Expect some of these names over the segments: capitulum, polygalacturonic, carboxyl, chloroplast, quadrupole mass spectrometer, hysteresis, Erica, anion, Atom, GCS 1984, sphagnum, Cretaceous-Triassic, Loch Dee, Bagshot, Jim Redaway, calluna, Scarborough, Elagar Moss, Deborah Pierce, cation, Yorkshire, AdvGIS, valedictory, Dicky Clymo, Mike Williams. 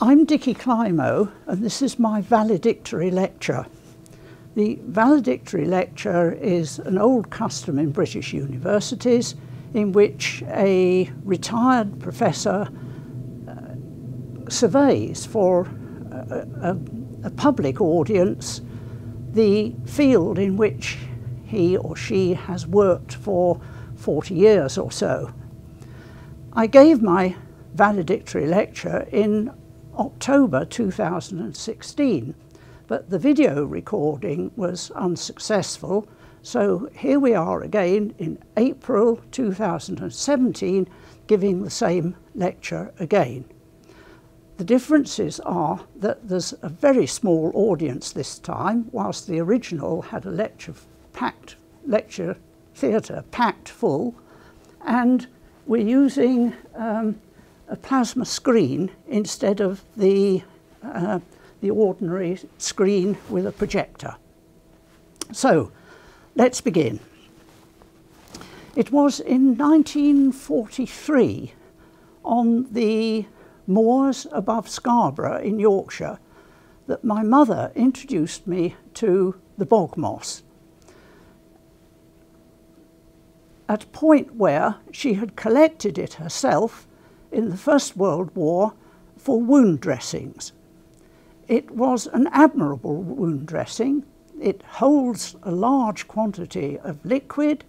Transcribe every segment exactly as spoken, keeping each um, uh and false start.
I'm Dicky Clymo, and this is my valedictory lecture. The valedictory lecture is an old custom in British universities in which a retired professor uh, surveys for a, a, a public audience the field in which he or she has worked for forty years or so. I gave my valedictory lecture in October two thousand sixteen, but the video recording was unsuccessful, so here we are again in April two thousand seventeen giving the same lecture again. The differences are that there's a very small audience this time, whilst the original had a lecture packed, lecture theatre packed full, and we're using um, a plasma screen instead of the, uh, the ordinary screen with a projector. So let's begin. It was in nineteen forty-three, on the moors above Scarborough in Yorkshire, that my mother introduced me to the bog moss, at a point where she had collected it herself in the First World War for wound dressings. It was an admirable wound dressing. It holds a large quantity of liquid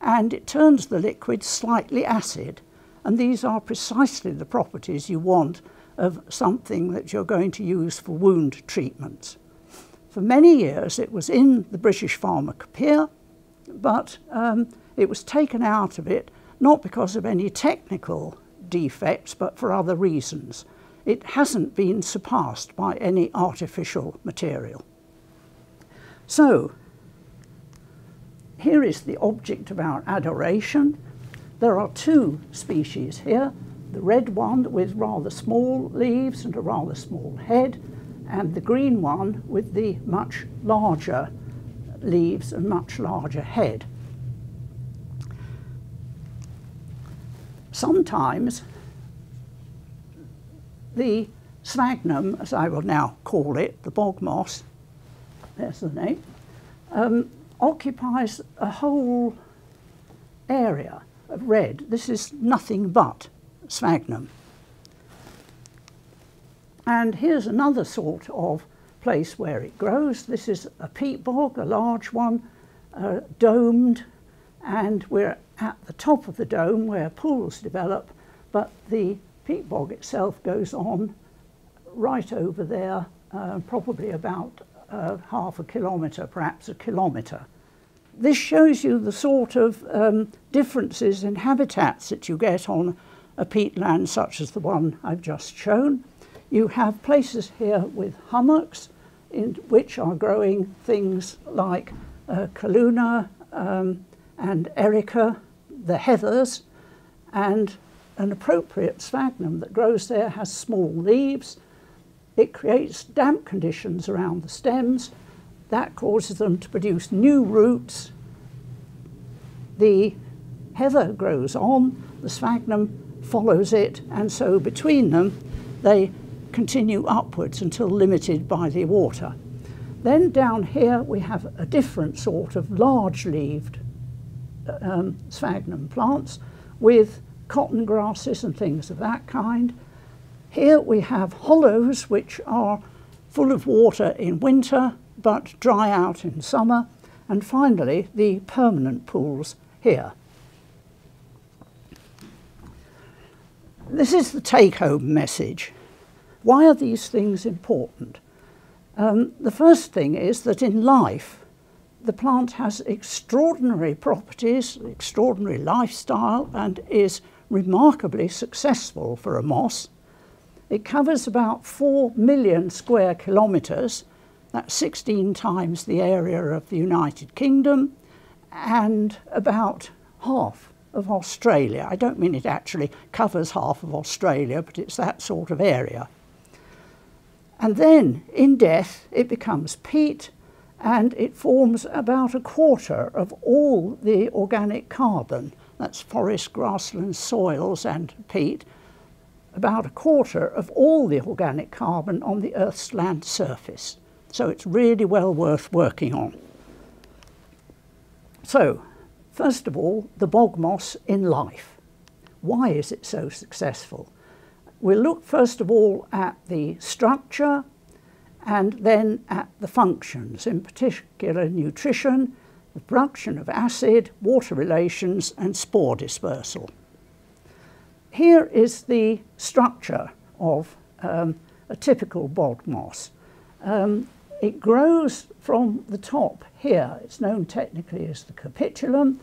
and it turns the liquid slightly acid. And these are precisely the properties you want of something that you're going to use for wound treatments. For many years it was in the British pharmacopoeia, but um, it was taken out of it not because of any technical defects, but for other reasons. It hasn't been surpassed by any artificial material. So, here is the object of our adoration. There are two species here, the red one with rather small leaves and a rather small head, and the green one with the much larger leaves and much larger head. Sometimes the sphagnum, as I will now call it, the bog moss, there's the name, um, occupies a whole area of red. This is nothing but sphagnum. And here's another sort of place where it grows. This is a peat bog, a large one, uh, domed, and we're at the top of the dome where pools develop, but the peat bog itself goes on right over there, uh, probably about uh, half a kilometre, perhaps a kilometre. This shows you the sort of um, differences in habitats that you get on a peatland such as the one I've just shown. You have places here with hummocks in which are growing things like uh, calluna um, and Erica, the heathers, and an appropriate sphagnum that grows there has small leaves. It creates damp conditions around the stems. That causes them to produce new roots. The heather grows on, the sphagnum follows it, and so between them they continue upwards until limited by the water. Then down here we have a different sort of large-leaved um, sphagnum plants with cotton grasses and things of that kind. Here we have hollows which are full of water in winter but dry out in summer, and finally the permanent pools here. This is the take-home message. Why are these things important? Um, the first thing is that in life the plant has extraordinary properties, extraordinary lifestyle, and is remarkably successful for a moss. It covers about four million square kilometres, that's sixteen times the area of the United Kingdom, and about half of Australia. I don't mean it actually covers half of Australia, but it's that sort of area. And then in death it becomes peat, and it forms about a quarter of all the organic carbon, that's forest, grasslands, soils and peat, about a quarter of all the organic carbon on the Earth's land surface. So it's really well worth working on. So, first of all, the bog moss in life. Why is it so successful? We'll look first of all at the structure and then at the functions, in particular nutrition, the production of acid, water relations and spore dispersal. Here is the structure of um, a typical bog moss. Um, it grows from the top here. It's known technically as the capitulum.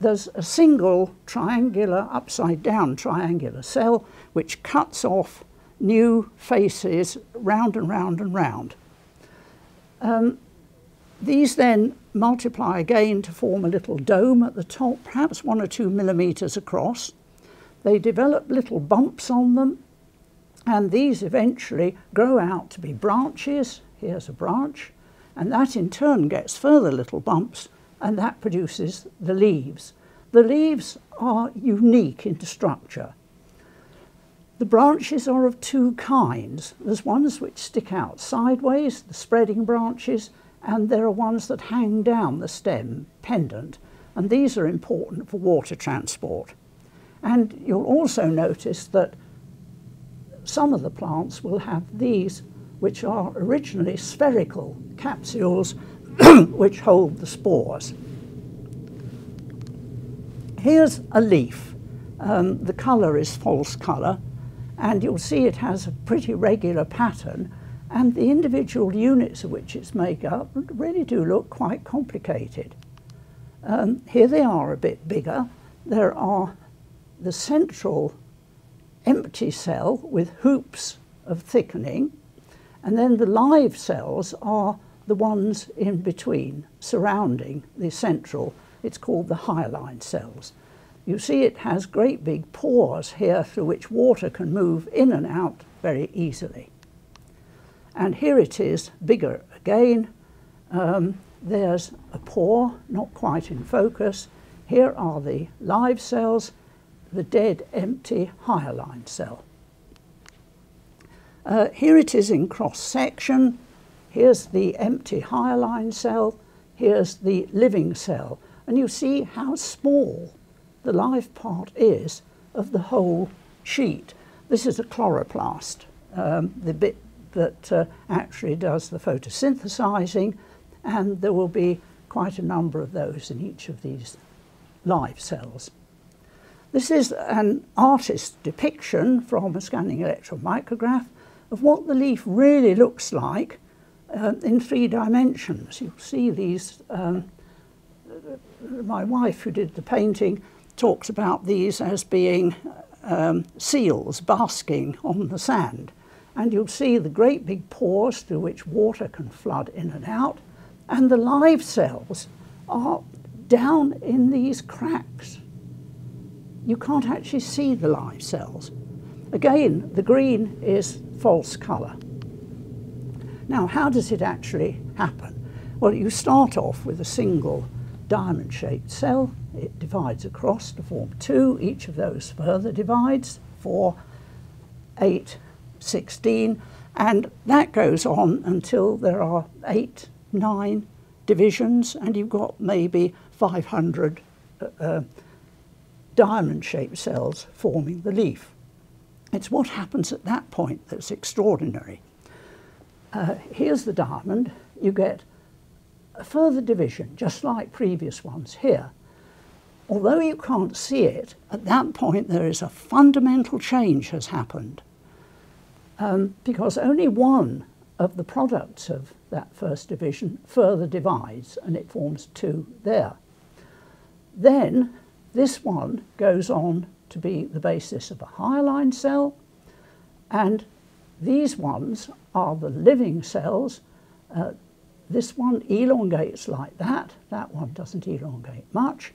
There's a single triangular, upside down triangular cell which cuts off new faces round and round and round. Um, these then multiply again to form a little dome at the top, perhaps one or two millimetres across. They develop little bumps on them, and these eventually grow out to be branches. Here's a branch, and that in turn gets further little bumps, and that produces the leaves. The leaves are unique in structure. The branches are of two kinds. There's ones which stick out sideways, the spreading branches, and there are ones that hang down the stem, pendant, and these are important for water transport. And you'll also notice that some of the plants will have these, which are originally spherical capsules which hold the spores. Here's a leaf. Um, the colour is false colour, and you'll see it has a pretty regular pattern, and the individual units of which it's made up really do look quite complicated. Um, here they are a bit bigger. There are the central empty cell with hoops of thickening, and then the live cells are the ones in between, surrounding the central. It's called the hyaline cells. You see it has great big pores here through which water can move in and out very easily. And here it is, bigger again. Um, there's a pore, not quite in focus. Here are the live cells, the dead, empty hyaline cell. Uh, here it is in cross-section. Here's the empty hyaline cell. Here's the living cell. And you see how small the live part is of the whole sheet. This is a chloroplast, um, the bit that uh, actually does the photosynthesizing, and there will be quite a number of those in each of these live cells. This is an artist's depiction from a scanning electron micrograph of what the leaf really looks like uh, in three dimensions. You'll see these, um, my wife who did the painting talks about these as being um, seals basking on the sand. And you'll see the great big pores through which water can flood in and out, and the live cells are down in these cracks. You can't actually see the live cells. Again, the green is false colour. Now, how does it actually happen? Well, you start off with a single diamond-shaped cell. It divides across to form two. Each of those further divides, four, eight, sixteen, and that goes on until there are eight, nine divisions, and you've got maybe five hundred uh, diamond-shaped cells forming the leaf. It's what happens at that point that's extraordinary. Uh, here's the diamond. You get a further division, just like previous ones here. Although you can't see it, at that point there is a fundamental change has happened, um, because only one of the products of that first division further divides, and it forms two there. Then this one goes on to be the basis of a hyaline cell, and these ones are the living cells. Uh, this one elongates like that, that one doesn't elongate much,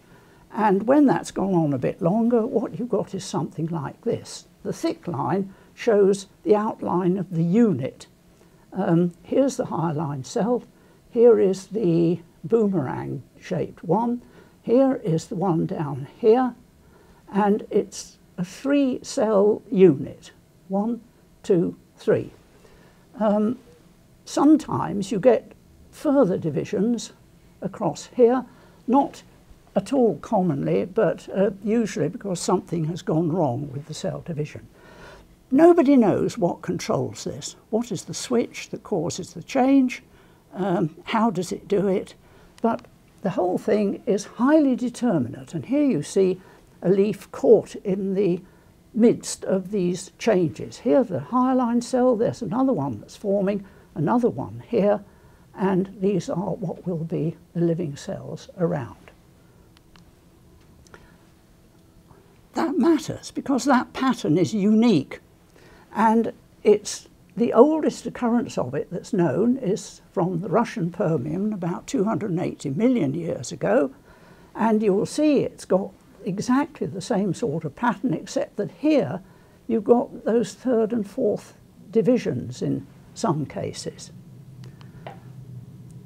and when that's gone on a bit longer, what you've got is something like this. The thick line shows the outline of the unit. Um, here's the hyaline cell, here is the boomerang-shaped one, here is the one down here, and it's a three-cell unit. One, two, three. Um, sometimes you get further divisions across here, not at all commonly, but uh, usually because something has gone wrong with the cell division. Nobody knows what controls this. What is the switch that causes the change? Um, how does it do it? But the whole thing is highly determinate. And here you see a leaf caught in the midst of these changes. Here the hyaline cell, there's another one that's forming, another one here, and these are what will be the living cells around. That matters because that pattern is unique, and it's the oldest occurrence of it that's known is from the Russian Permian about two hundred eighty million years ago, and you will see it's got exactly the same sort of pattern, except that here you've got those third and fourth divisions in some cases.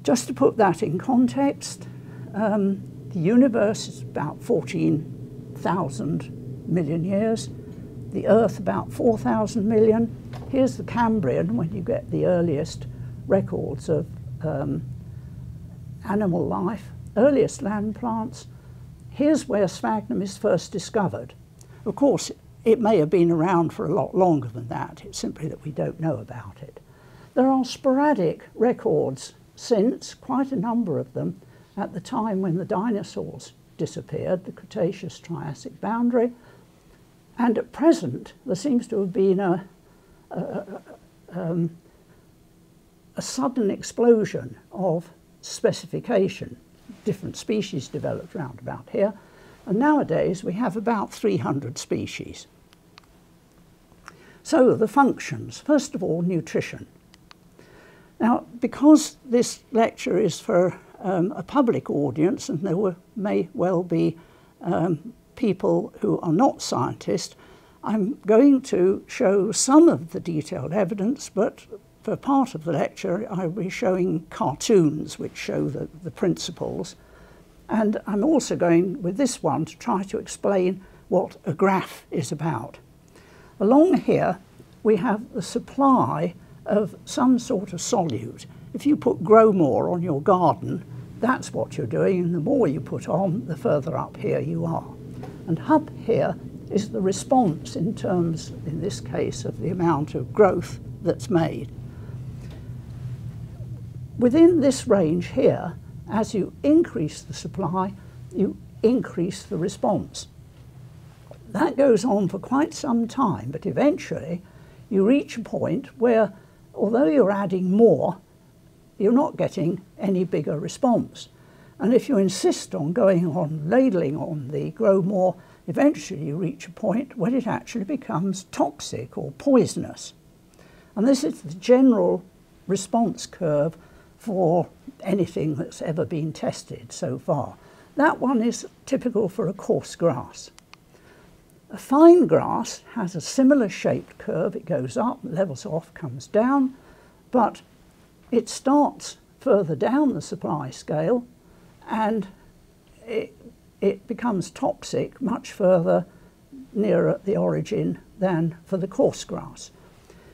Just to put that in context, um, the universe is about fourteen thousand million years, the Earth about four thousand million. Here's the Cambrian, when you get the earliest records of um, animal life, earliest land plants. Here's where sphagnum is first discovered. Of course, it may have been around for a lot longer than that. It's simply that we don't know about it. There are sporadic records since, quite a number of them, at the time when the dinosaurs disappeared, the Cretaceous-Triassic boundary. And at present, there seems to have been a, a, a, um, a sudden explosion of specification. Different species developed round about here, and nowadays we have about three hundred species. So the functions, first of all, nutrition. Now, because this lecture is for um, a public audience, and there were, may well be um, people who are not scientists, I'm going to show some of the detailed evidence, but for part of the lecture, I'll be showing cartoons which show the, the principles. And I'm also going with this one to try to explain what a graph is about. Along here, we have the supply of some sort of solute. If you put grow more on your garden, that's what you're doing. And the more you put on, the further up here you are. And up here is the response in terms, in this case, of the amount of growth that's made. Within this range here, as you increase the supply, you increase the response. That goes on for quite some time, but eventually you reach a point where, although you're adding more, you're not getting any bigger response. And if you insist on going on ladling on the grow more, eventually you reach a point where it actually becomes toxic or poisonous. And this is the general response curve for anything that's ever been tested so far. That one is typical for a coarse grass. A fine grass has a similar shaped curve. It goes up, levels off, comes down, but it starts further down the supply scale and it, it becomes toxic much further nearer the origin than for the coarse grass.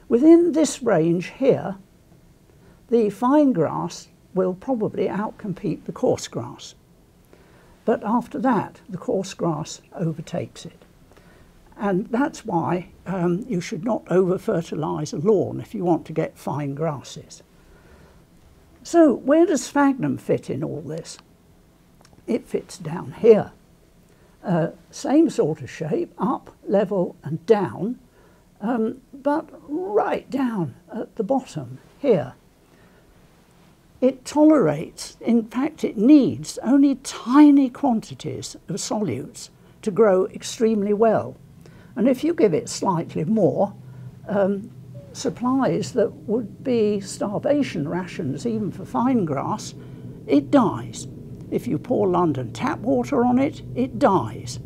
Within this range here, the fine grass will probably outcompete the coarse grass. But after that, the coarse grass overtakes it. And that's why um, you should not over-fertilise a lawn if you want to get fine grasses. So where does sphagnum fit in all this? It fits down here. Uh, same sort of shape, up, level and down, um, but right down at the bottom here. It tolerates, in fact it needs, only tiny quantities of solutes to grow extremely well. And if you give it slightly more, um, supplies that would be starvation rations even for fine grass, it dies. If you pour London tap water on it, it dies.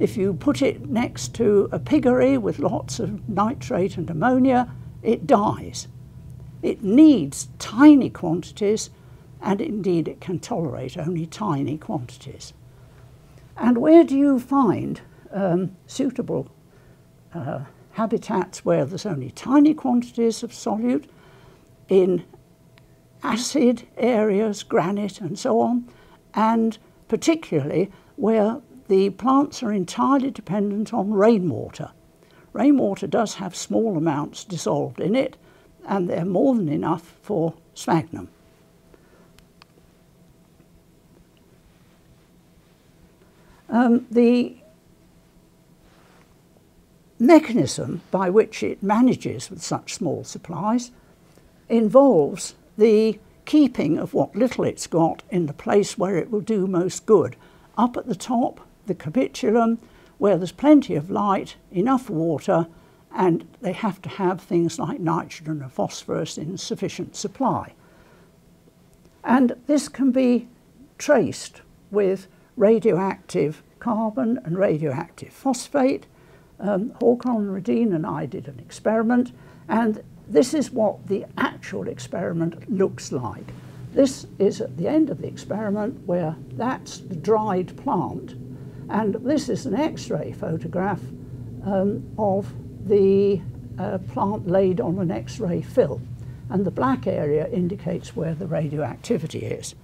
If you put it next to a piggery with lots of nitrate and ammonia, it dies. It needs tiny quantities, and indeed it can tolerate only tiny quantities. And where do you find um, suitable uh, habitats where there's only tiny quantities of solute, in acid areas, granite and so on, and particularly where the plants are entirely dependent on rainwater. Rainwater does have small amounts dissolved in it, and they're more than enough for sphagnum. Um, the mechanism by which it manages with such small supplies involves the keeping of what little it's got in the place where it will do most good. Up at the top, the capitulum, where there's plenty of light, enough water, and they have to have things like nitrogen and phosphorus in sufficient supply. And this can be traced with radioactive carbon and radioactive phosphate. Um, Horcon and Radin and I did an experiment, and this is what the actual experiment looks like. This is at the end of the experiment where that's the dried plant, and this is an X-ray photograph um, of the uh, plant laid on an X-ray film, and the black area indicates where the radioactivity is.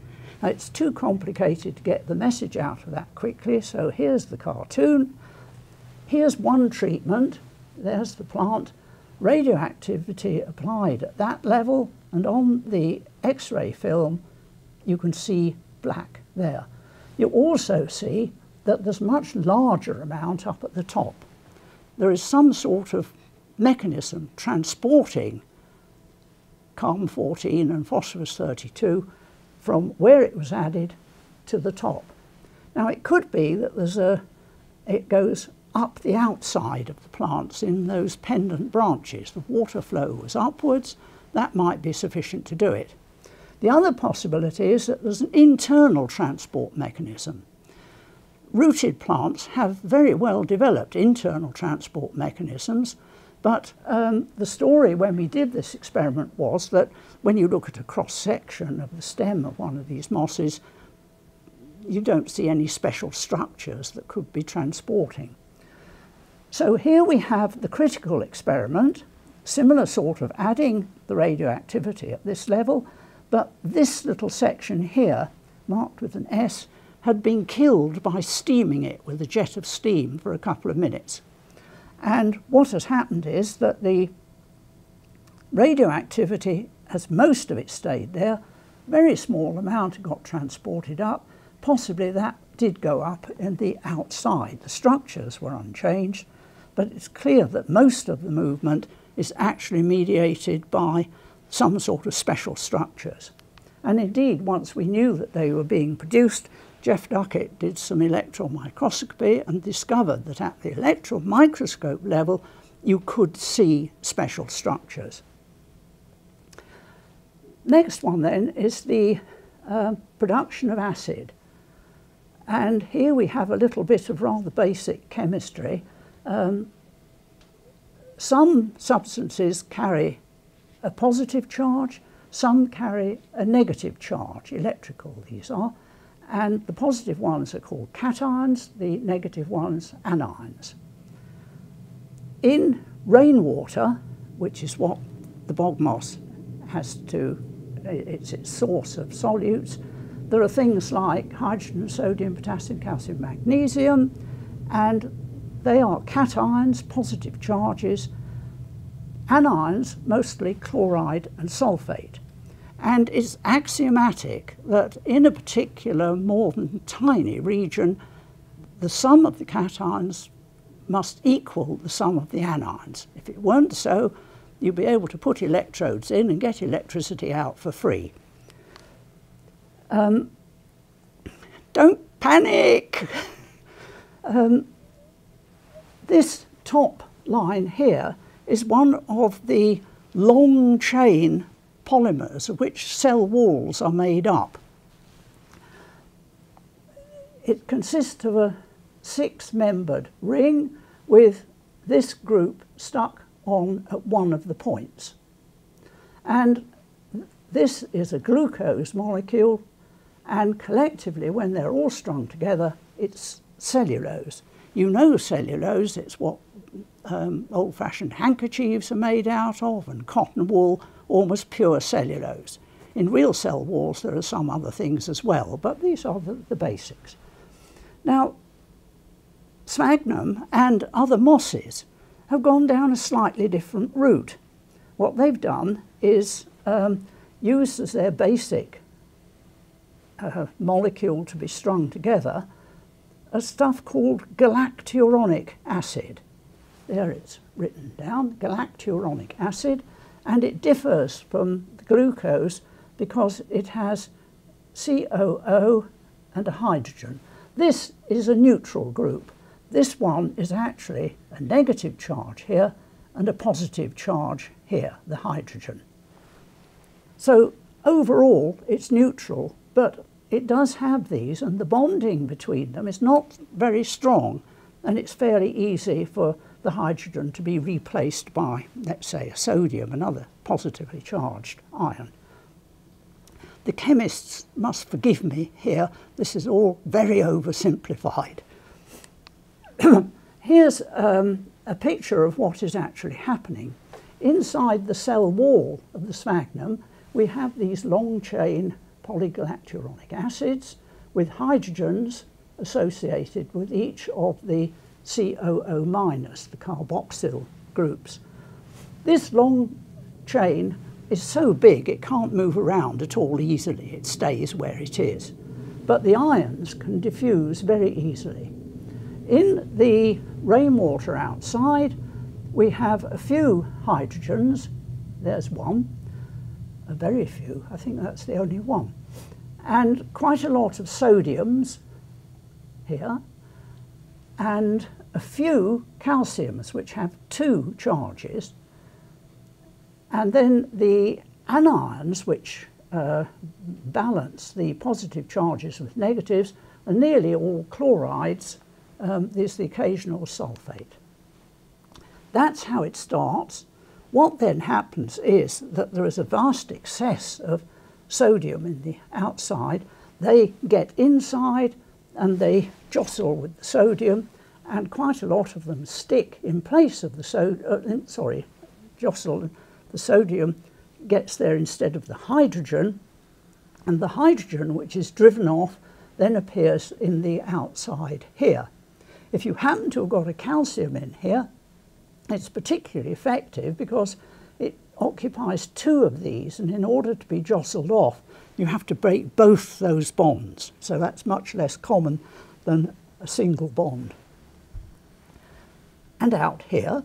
Now, it's too complicated to get the message out of that quickly, so here's the cartoon. Here's one treatment, there's the plant, radioactivity applied at that level, and on the X-ray film you can see black there. You also see that there's a much larger amount up at the top. There is some sort of mechanism transporting carbon fourteen and phosphorus thirty-two from where it was added to the top. Now, it could be that there's a, it goes up the outside of the plants in those pendant branches. The water flow was upwards. That might be sufficient to do it. The other possibility is that there's an internal transport mechanism. Rooted plants have very well developed internal transport mechanisms, but um, the story when we did this experiment was that when you look at a cross-section of the stem of one of these mosses, you don't see any special structures that could be transporting. So here we have the critical experiment, similar sort of adding the radioactivity at this level, but this little section here, marked with an S, had been killed by steaming it with a jet of steam for a couple of minutes. And what has happened is that the radioactivity, as most of it stayed there, very small amount got transported up. Possibly that did go up in the outside. The structures were unchanged, but it's clear that most of the movement is actually mediated by some sort of special structures. And indeed, once we knew that they were being produced, Jeff Duckett did some electron microscopy and discovered that at the electron microscope level you could see special structures. Next one then is the uh, production of acid, and here we have a little bit of rather basic chemistry. Um, some substances carry a positive charge, some carry a negative charge, electrical these are. And the positive ones are called cations, the negative ones anions. In rainwater, which is what the bog moss has to, it's its source of solutes, there are things like hydrogen, sodium, potassium, calcium, magnesium, and they are cations, positive charges, anions, mostly chloride and sulfate. And it's axiomatic that in a particular more than tiny region, the sum of the cations must equal the sum of the anions. If it weren't so, you'd be able to put electrodes in and get electricity out for free. Um, don't panic! um, this top line here is one of the long chain polymers of which cell walls are made up. It consists of a six-membered ring with this group stuck on at one of the points. And this is a glucose molecule, and collectively, when they're all strung together, it's cellulose. You know cellulose, it's what um, old-fashioned handkerchiefs are made out of, and cotton wool, almost pure cellulose. In real cell walls there are some other things as well, but these are the, the basics. Now, sphagnum and other mosses have gone down a slightly different route. What they've done is um, used as their basic uh, molecule to be strung together a stuff called galacturonic acid. There it's written down, galacturonic acid, and it differs from the glucose because it has C O O and a hydrogen. This is a neutral group. This one is actually a negative charge here and a positive charge here, the hydrogen. So overall it's neutral, but it does have these, and the bonding between them is not very strong, and it's fairly easy for the hydrogen to be replaced by, let's say, a sodium, another positively charged ion. The chemists must forgive me here, this is all very oversimplified. Here's um, a picture of what is actually happening. Inside the cell wall of the sphagnum we have these long chain polygalacturonic acids with hydrogens associated with each of the C O O minus, the carboxyl groups. This long chain is so big it can't move around at all easily, it stays where it is. But the ions can diffuse very easily. In the rainwater outside we have a few hydrogens, there's one, a very few, I think that's the only one, and quite a lot of sodiums here, and a few calciums which have two charges, and then the anions which uh, balance the positive charges with negatives are nearly all chlorides. Um, there's the occasional sulfate. That's how it starts. What then happens is that there is a vast excess of sodium in the outside. They get inside and they jostle with the sodium, and quite a lot of them stick in place of the sodium, uh, sorry, jostle, the sodium gets there instead of the hydrogen, and the hydrogen, which is driven off, then appears in the outside here. If you happen to have got a calcium in here, it's particularly effective because it occupies two of these, and in order to be jostled off you have to break both those bonds, so that's much less common than a single bond. And out here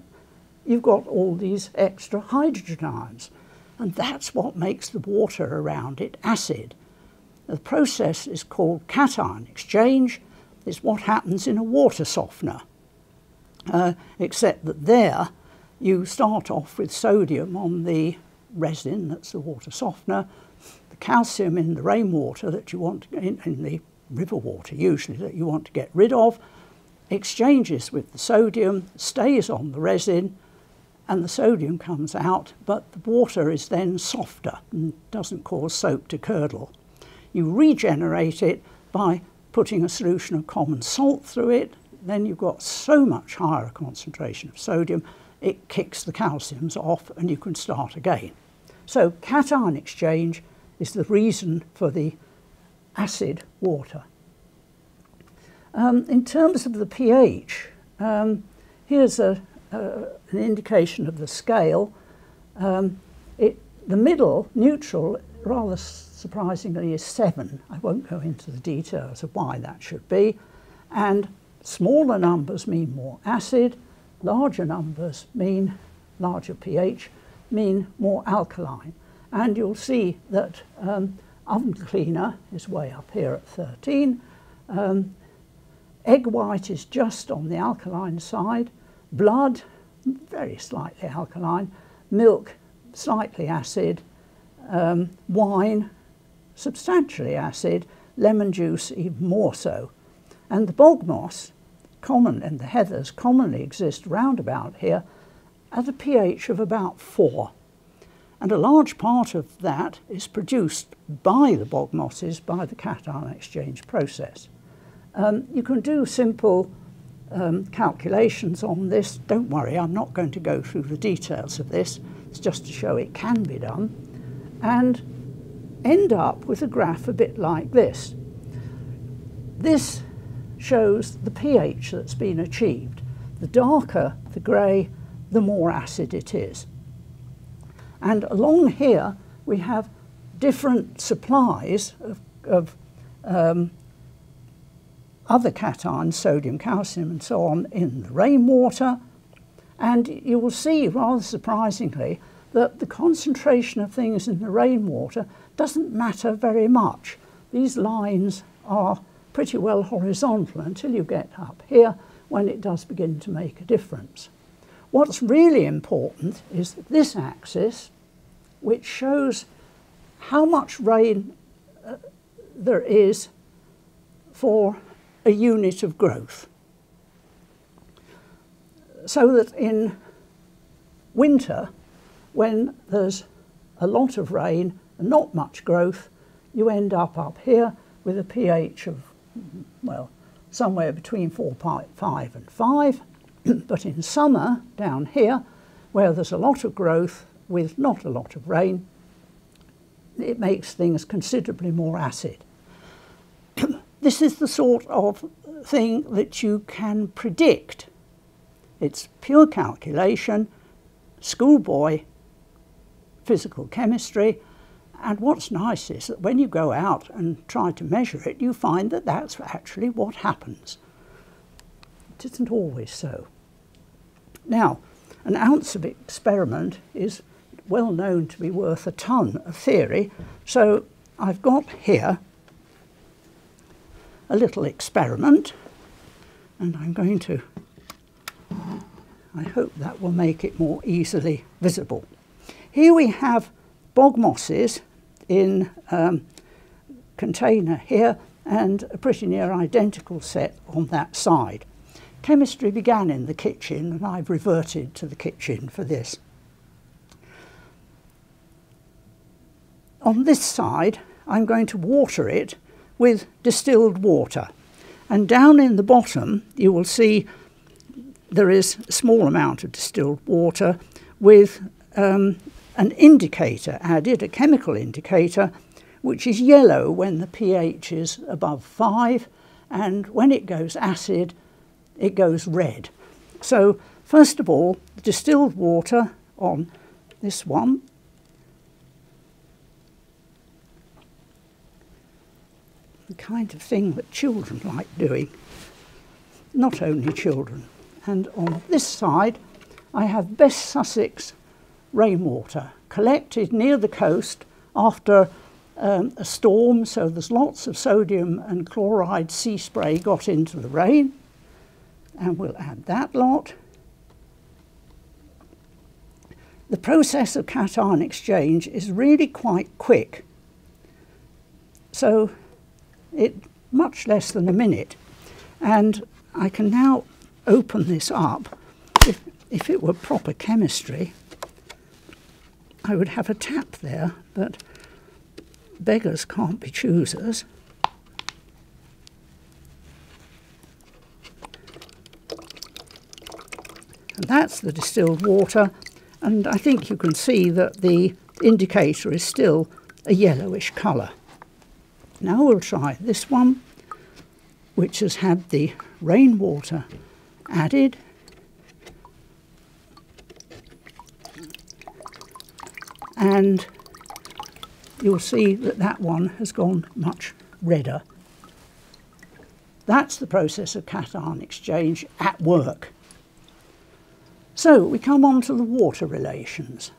you've got all these extra hydrogen ions, and that's what makes the water around it acid. The process is called cation exchange. It's what happens in a water softener, uh, except that there you start off with sodium on the resin, that's the water softener, the calcium in the rainwater that you want, in, in the river water usually, that you want to get rid of, exchanges with the sodium, stays on the resin, and the sodium comes out, but the water is then softer and doesn't cause soap to curdle. You regenerate it by putting a solution of common salt through it, then you've got so much higher a concentration of sodium it kicks the calciums off and you can start again. So cation exchange is the reason for the acid water. Um, in terms of the pH, um, here's a, uh, an indication of the scale. Um, it, the middle, neutral, rather surprisingly is seven. I won't go into the details of why that should be. And smaller numbers mean more acid, larger numbers mean larger pH, mean more alkaline. And you'll see that um, oven cleaner is way up here at thirteen. Um, egg white is just on the alkaline side. Blood, very slightly alkaline. Milk, slightly acid. Um, wine, substantially acid. Lemon juice, even more so. And the bog moss, common, and the heathers commonly exist round about here at a pH of about four. And a large part of that is produced by the bog mosses by the cation exchange process. Um, you can do simple um, calculations on this. Don't worry, I'm not going to go through the details of this. It's just to show it can be done, and end up with a graph a bit like this. This shows the pH that's been achieved. The darker the grey, the more acid it is. And along here we have different supplies of, of um, other cations, sodium, calcium and so on, in the rainwater. And you will see, rather surprisingly, that the concentration of things in the rainwater doesn't matter very much. These lines are pretty well horizontal until you get up here, when it does begin to make a difference. What's really important is this axis, which shows how much rain uh, there is for a unit of growth. So that in winter, when there's a lot of rain and not much growth, you end up up here with a pH of, well, somewhere between four point five and five, but in summer, down here, where there's a lot of growth with not a lot of rain, it makes things considerably more acid. This is the sort of thing that you can predict. It's pure calculation, schoolboy physical chemistry, and what's nice is that when you go out and try to measure it, you find that that's actually what happens. It isn't always so. Now, an ounce of experiment is well known to be worth a ton of theory, so I've got here a little experiment, and I'm going to, I hope that will make it more easily visible. Here we have bog mosses in um, container here, and a pretty near identical set on that side. Chemistry began in the kitchen, and I've reverted to the kitchen for this. On this side, I'm going to water it with distilled water, and down in the bottom you will see there is a small amount of distilled water with um, an indicator added, a chemical indicator, which is yellow when the pH is above five, and when it goes acid it goes red. So first of all, distilled water on this one, the kind of thing that children like doing, not only children. And on this side I have Best Sussex rainwater collected near the coast after um, a storm, so there's lots of sodium and chloride sea spray got into the rain. And we'll add that lot. The process of cation exchange is really quite quick, so it's much less than a minute. And I can now open this up. If, if it were proper chemistry, I would have a tap there, but beggars can't be choosers. And that's the distilled water, and I think you can see that the indicator is still a yellowish colour. Now we'll try this one, which has had the rainwater added. And you'll see that that one has gone much redder. That's the process of cation exchange at work. So we come on to the water relations.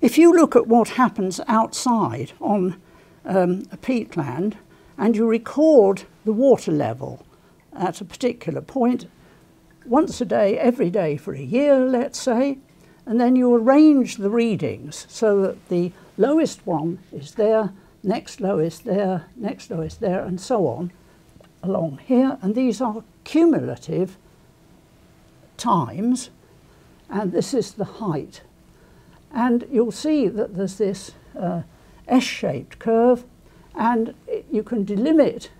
If you look at what happens outside on um, a peatland, and you record the water level at a particular point, once a day, every day for a year, let's say, and then you arrange the readings so that the lowest one is there, next lowest there, next lowest there, and so on along here. And these are cumulative times. And this is the height. And you'll see that there's this uh, S-shaped curve, and it, you can delimit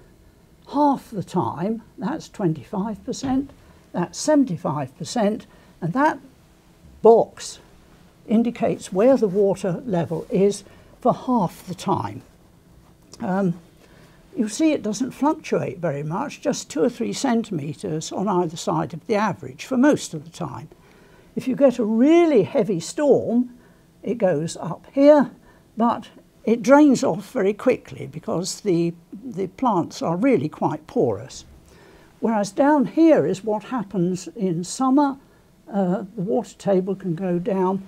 half the time, that's twenty-five percent, That's seventy-five percent, and that box indicates where the water level is for half the time. Um, you see it doesn't fluctuate very much, just two or three centimetres on either side of the average for most of the time. If you get a really heavy storm, it goes up here, but it drains off very quickly because the, the plants are really quite porous. Whereas down here is what happens in summer. Uh, the water table can go down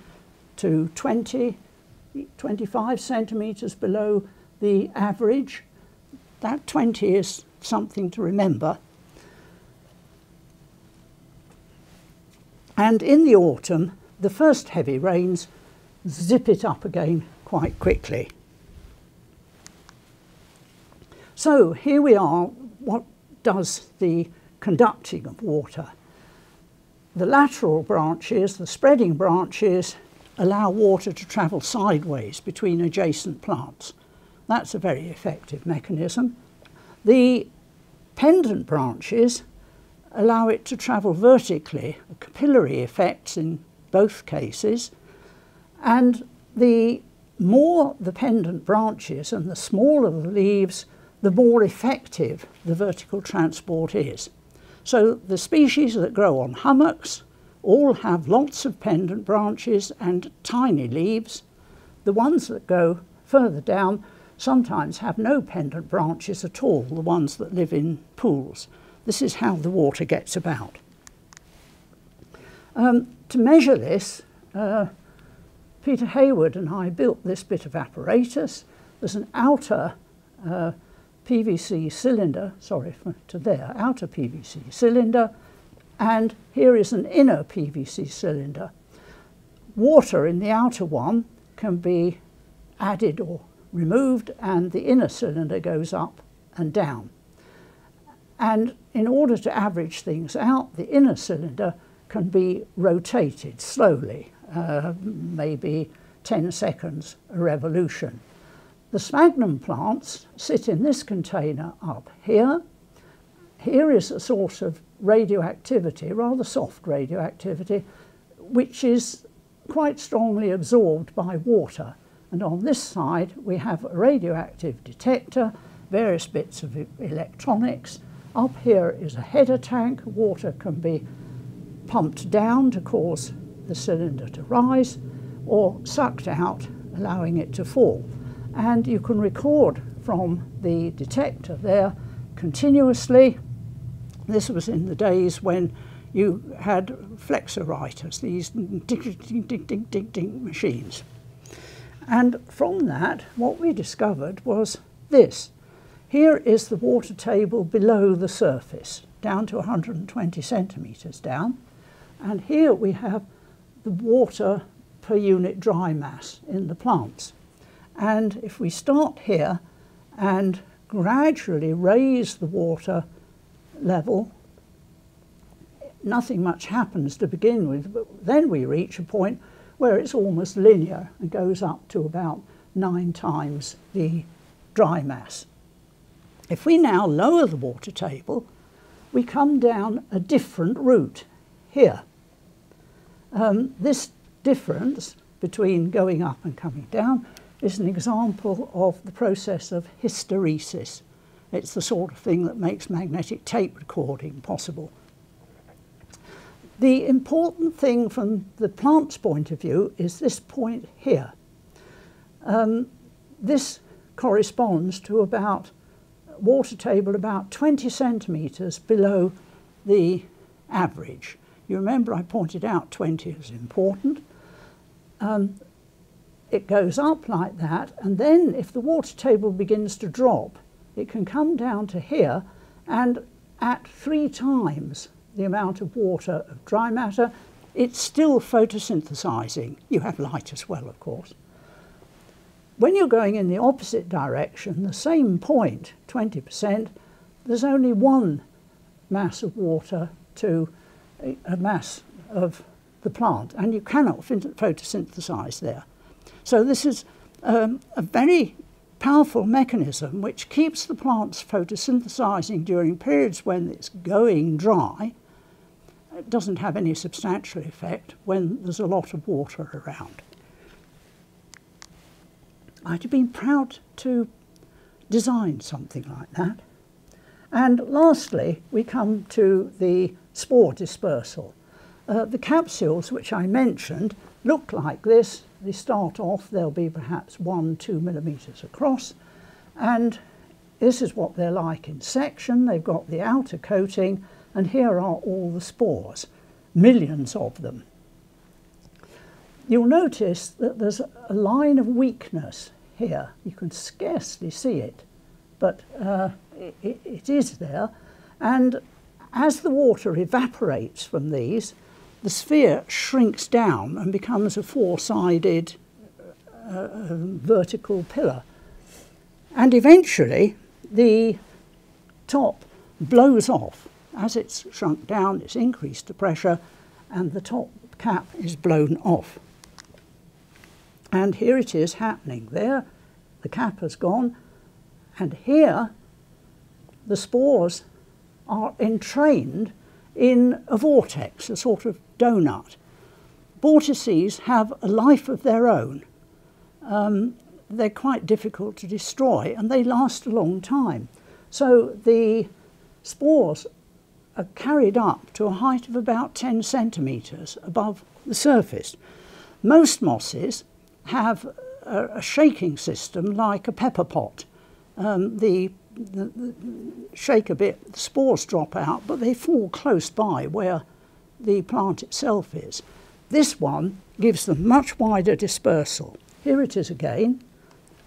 to twenty, twenty-five centimetres below the average. That twenty is something to remember. And in the autumn, the first heavy rains zip it up again quite quickly. So here we are. What does the conducting of water? The lateral branches, the spreading branches, allow water to travel sideways between adjacent plants. That's a very effective mechanism. The pendant branches allow it to travel vertically, capillary effects in both cases, and the more the pendant branches and the smaller the leaves, the more effective the vertical transport is. So the species that grow on hummocks all have lots of pendant branches and tiny leaves. The ones that go further down sometimes have no pendant branches at all, the ones that live in pools. This is how the water gets about. Um, to measure this, uh, Peter Hayward and I built this bit of apparatus. There's an outer uh, P V C cylinder, sorry, to there, outer P V C cylinder, and here is an inner P V C cylinder. Water in the outer one can be added or removed, and the inner cylinder goes up and down. And in order to average things out, the inner cylinder can be rotated slowly, uh, maybe ten seconds a revolution. The sphagnum plants sit in this container up here. Here is a sort of radioactivity, rather soft radioactivity, which is quite strongly absorbed by water. And on this side we have a radioactive detector, various bits of electronics. Up here is a header tank. Water can be pumped down to cause the cylinder to rise, or sucked out, allowing it to fall. And you can record from the detector there continuously. This was in the days when you had flexoriters, these ding, ding, ding, ding, ding, ding machines. And from that, what we discovered was this. Here is the water table below the surface, down to one hundred twenty centimetres down. And here we have the water per unit dry mass in the plants. And if we start here and gradually raise the water level, nothing much happens to begin with, but then we reach a point where it's almost linear and goes up to about nine times the dry mass. If we now lower the water table, we come down a different route here. Um, this difference between going up and coming down is an example of the process of hysteresis. It's the sort of thing that makes magnetic tape recording possible. The important thing from the plant's point of view is this point here. Um, this corresponds to about water table about twenty centimetres below the average. You remember I pointed out twenty is important. Um, It goes up like that, and then if the water table begins to drop, it can come down to here, and at three times the amount of water of dry matter, it's still photosynthesizing. You have light as well, of course. When you're going in the opposite direction, the same point, twenty percent, there's only one mass of water to a mass of the plant, and you cannot photosynthesize there. So this is um, a very powerful mechanism which keeps the plants photosynthesizing during periods when it's going dry, it doesn't have any substantial effect when there's a lot of water around. I'd have been proud to design something like that. And lastly, we come to the spore dispersal. Uh, the capsules, which I mentioned, look like this. They start off, they'll be perhaps one, two millimetres across. And this is what they're like in section. They've got the outer coating, and here are all the spores, millions of them. You'll notice that there's a line of weakness here. You can scarcely see it, but uh, it, it is there. And as the water evaporates from these, the sphere shrinks down and becomes a four-sided uh, vertical pillar. And eventually, the top blows off. As it's shrunk down, it's increased the pressure, and the top cap is blown off. And here it is happening. There, the cap has gone, and here, the spores are entrained in a vortex, a sort of donut. Vortices have a life of their own. Um, they're quite difficult to destroy, and they last a long time. So the spores are carried up to a height of about ten centimetres above the surface. Most mosses have a, a shaking system like a pepper pot. Um, the, the, the shake a bit, the spores drop out, but they fall close by where the plant itself is. This one gives them much wider dispersal. Here it is again.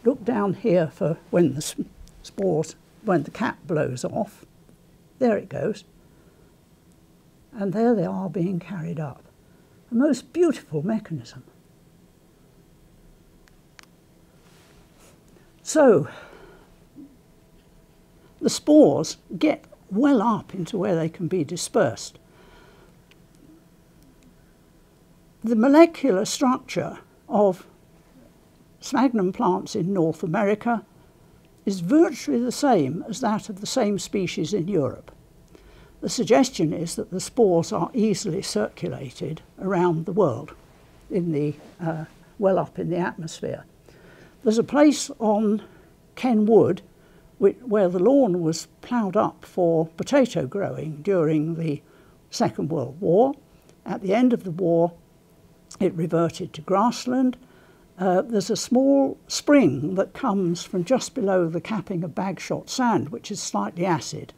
Look down here for when the spores, when the cap blows off. There it goes. And there they are being carried up. A most beautiful mechanism. So, the spores get well up into where they can be dispersed. The molecular structure of sphagnum plants in North America is virtually the same as that of the same species in Europe. The suggestion is that the spores are easily circulated around the world, in the, uh, well up in the atmosphere. There's a place on Kenwood where the lawn was ploughed up for potato growing during the Second World War. At the end of the war, it reverted to grassland. Uh, there's a small spring that comes from just below the capping of Bagshot sand, which is slightly acid.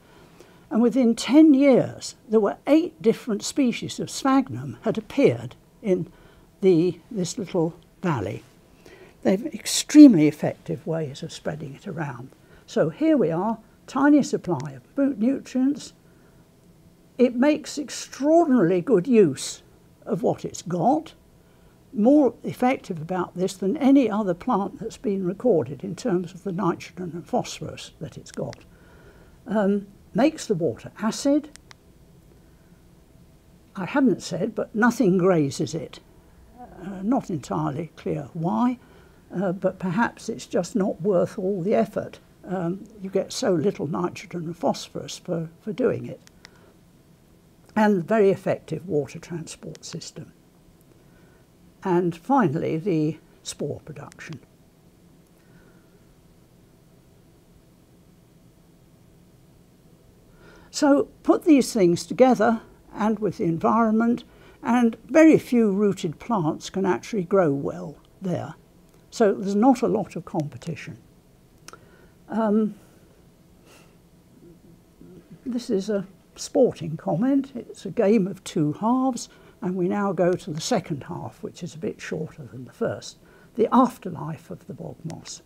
And within ten years, there were eight different species of sphagnum had appeared in the, this little valley. They've extremely effective ways of spreading it around. So here we are, tiny supply of root nutrients. It makes extraordinarily good use of what it's got, more effective about this than any other plant that's been recorded in terms of the nitrogen and phosphorus that it's got. Um, makes the water acid. I haven't said, but nothing grazes it. Uh, not entirely clear why, uh, but perhaps it's just not worth all the effort. Um, you get so little nitrogen and phosphorus for, for doing it. And very effective water transport system. And finally, the spore production. So put these things together, and with the environment, and very few rooted plants can actually grow well there. So there's not a lot of competition. Um, this is a sporting comment. It's a game of two halves, and we now go to the second half, which is a bit shorter than the first, the afterlife of the bog moss.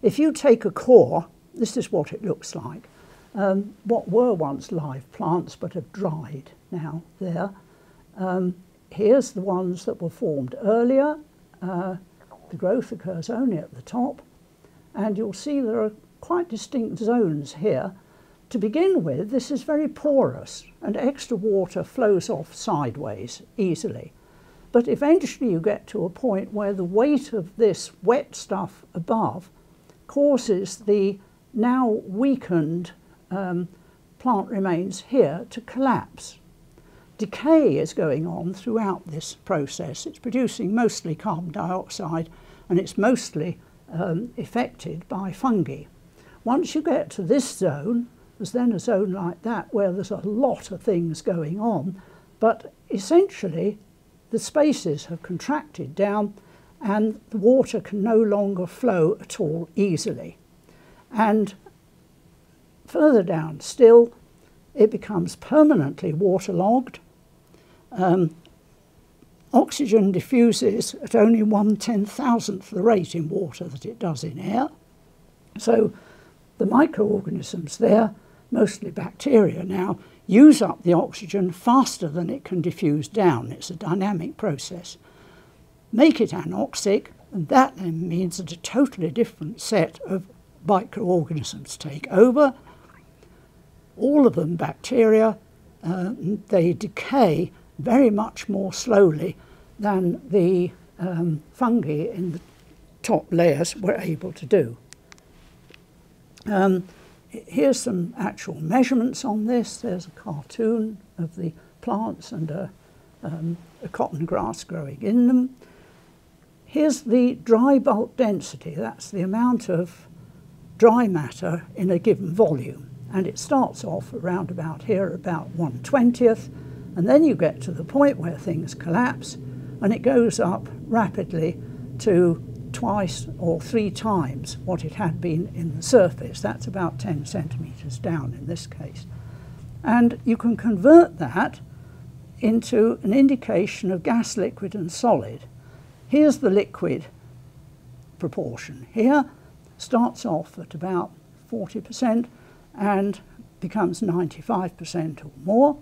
If you take a core, this is what it looks like. Um, what were once live plants but have dried now there. Um, here's the ones that were formed earlier. Uh, the growth occurs only at the top, and you'll see there are quite distinct zones here. To begin with, this is very porous, and extra water flows off sideways easily. But eventually you get to a point where the weight of this wet stuff above causes the now weakened Um, plant remains here to collapse. decay is going on throughout this process. It's producing mostly carbon dioxide, and it's mostly um, affected by fungi. Once you get to this zone, there's then a zone like that where there's a lot of things going on, but essentially the spaces have contracted down and the water can no longer flow at all easily. And further down still, it becomes permanently waterlogged. Um, oxygen diffuses at only one ten-thousandth the rate in water that it does in air. So the microorganisms there, mostly bacteria now, use up the oxygen faster than it can diffuse down. It's a dynamic process. Make it anoxic, and that then means that a totally different set of microorganisms take over. All of them bacteria. Um, they decay very much more slowly than the um, fungi in the top layers were able to do. Um, here's some actual measurements on this. There's a cartoon of the plants and a, um, a cotton grass growing in them. Here's the dry bulk density. That's the amount of dry matter in a given volume. And it starts off around about here, about one twentieth, and then you get to the point where things collapse, and it goes up rapidly to twice or three times what it had been in the surface. That's about ten centimetres down in this case. And you can convert that into an indication of gas, liquid and solid. Here's the liquid proportion here. Starts off at about forty percent and becomes ninety-five percent or more.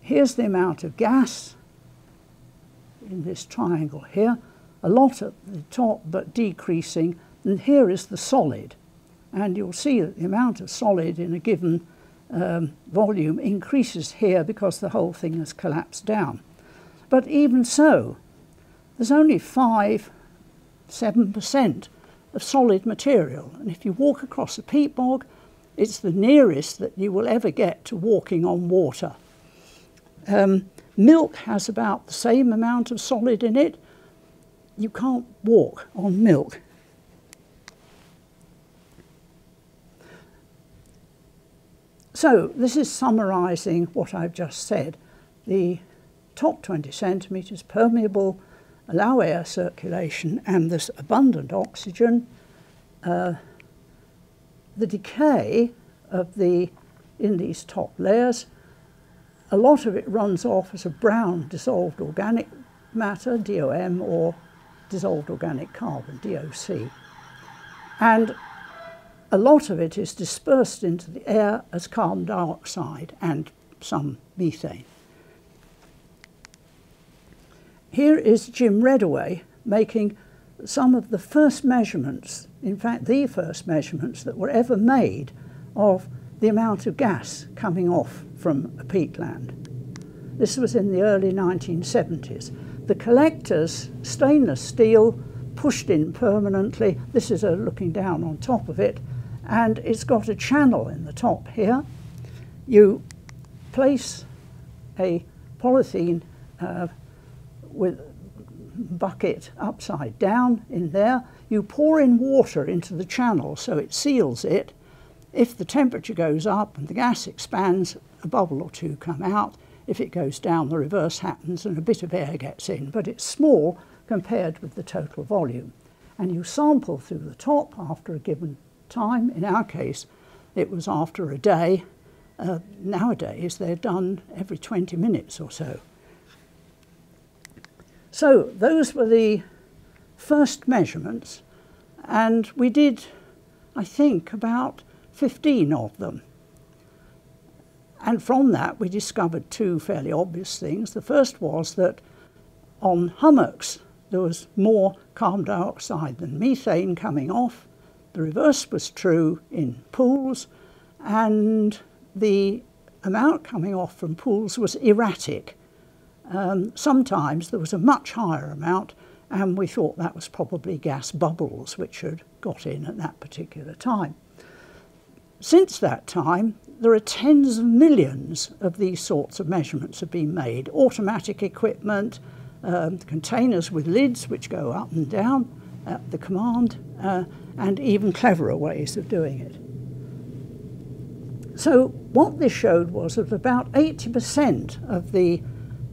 Here's the amount of gas in this triangle here. A lot at the top, but decreasing. And here is the solid. And you'll see that the amount of solid in a given um, volume increases here because the whole thing has collapsed down. But even so, there's only five, seven percent of solid material. And if you walk across a peat bog, it's the nearest that you will ever get to walking on water. Um, milk has about the same amount of solid in it. You can't walk on milk. So this is summarising what I've just said. The top twenty centimetres permeable, allow air circulation, and this abundant oxygen. Uh, the decay of the in these top layers, a lot of it runs off as a brown dissolved organic matter, D O M, or dissolved organic carbon, D O C. And a lot of it is dispersed into the air as carbon dioxide and some methane. Here is Jim Redaway making some of the first measurements, in fact the first measurements that were ever made of the amount of gas coming off from a peatland. This was in the early nineteen seventies. The collectors, stainless steel, pushed in permanently. This is a looking down on top of it, and it's got a channel in the top here. You place a polythene uh, with bucket upside down in there. You pour in water into the channel so it seals it. If the temperature goes up and the gas expands, a bubble or two come out. If it goes down, the reverse happens and a bit of air gets in, but it's small compared with the total volume. And you sample through the top after a given time. In our case, it was after a day. Uh, nowadays, they're done every twenty minutes or so. So those were the first measurements, and we did, I think, about fifteen of them. And from that, we discovered two fairly obvious things. The first was that on hummocks, there was more carbon dioxide than methane coming off. The reverse was true in pools, and the amount coming off from pools was erratic. Um, sometimes there was a much higher amount, and we thought that was probably gas bubbles which had got in at that particular time. Since that time, there are tens of millions of these sorts of measurements have been made. Automatic equipment, um, containers with lids which go up and down at the command, uh, and even cleverer ways of doing it. So what this showed was that about eighty percent of the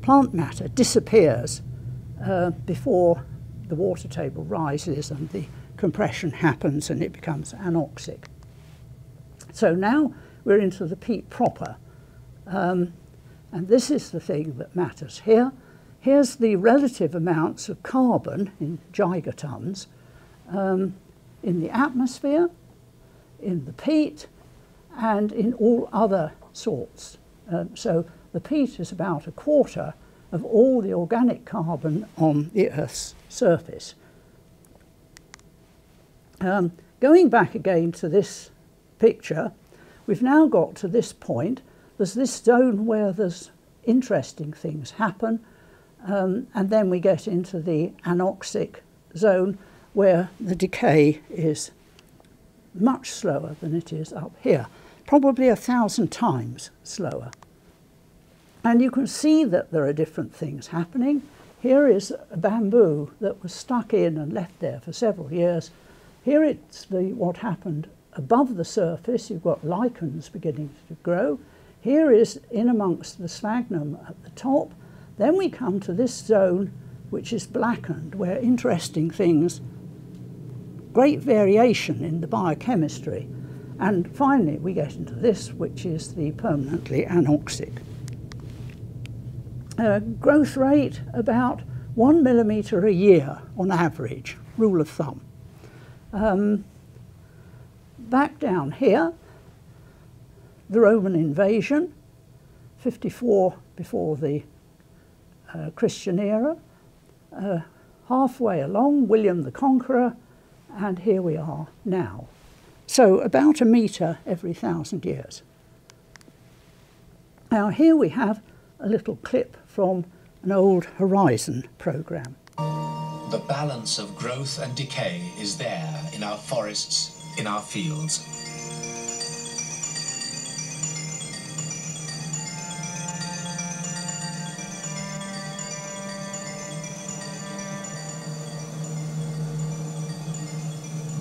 plant matter disappears uh, before the water table rises and the compression happens and it becomes anoxic. So now we're into the peat proper, um, and this is the thing that matters here. Here's the relative amounts of carbon in gigatons um, in the atmosphere, in the peat, and in all other sorts. Um, so the peat is about a quarter of all the organic carbon on the Earth's surface. Um, going back again to this picture, we've now got to this point. There's this zone where there's interesting things happen, um, and then we get into the anoxic zone where the decay is much slower than it is up here, probably a thousand times slower. And you can see that there are different things happening. Here is a bamboo that was stuck in and left there for several years. Here it's the, what happened above the surface. You've got lichens beginning to grow. Here is in amongst the sphagnum at the top. Then we come to this zone which is blackened, where interesting things, great variation in the biochemistry. And finally we get into this, which is the permanently anoxic. Uh, growth rate about one millimetre a year on average, rule of thumb. Um, back down here, the Roman invasion, fifty-four before the uh, Christian era, uh, halfway along, William the Conqueror, and here we are now. So about a metre every thousand years. Now here we have a little clip from an old Horizon programme. The balance of growth and decay is there in our forests, in our fields.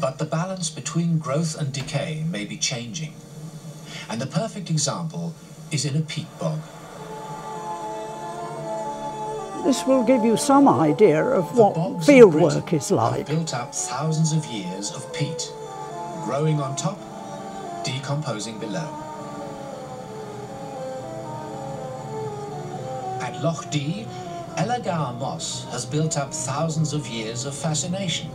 But the balance between growth and decay may be changing. And the perfect example is in a peat bog. This will give you some idea of what field work is like. Built up thousands of years of peat, growing on top, decomposing below. At Loch Dee, Elagar Moss has built up thousands of years of fascination